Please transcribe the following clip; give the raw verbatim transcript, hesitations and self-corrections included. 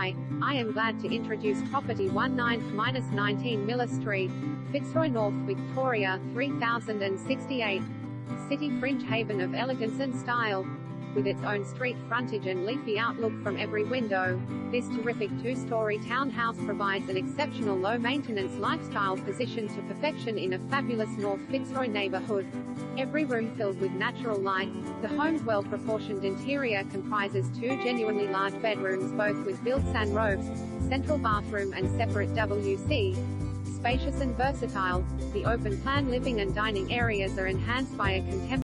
Hi, I am glad to introduce property nineteen nineteen Miller Street, Fitzroy North, Victoria three thousand sixty-eight. City fringe haven of elegance and style. With its own street frontage and leafy outlook from every window, this terrific two-story townhouse provides an exceptional low-maintenance lifestyle positioned to perfection in a fabulous North Fitzroy neighborhood. Every room filled with natural light, the home's well-proportioned interior comprises two genuinely large bedrooms, both with built-in robes, central bathroom and separate W C. Spacious and versatile, the open-plan living and dining areas are enhanced by a contemporary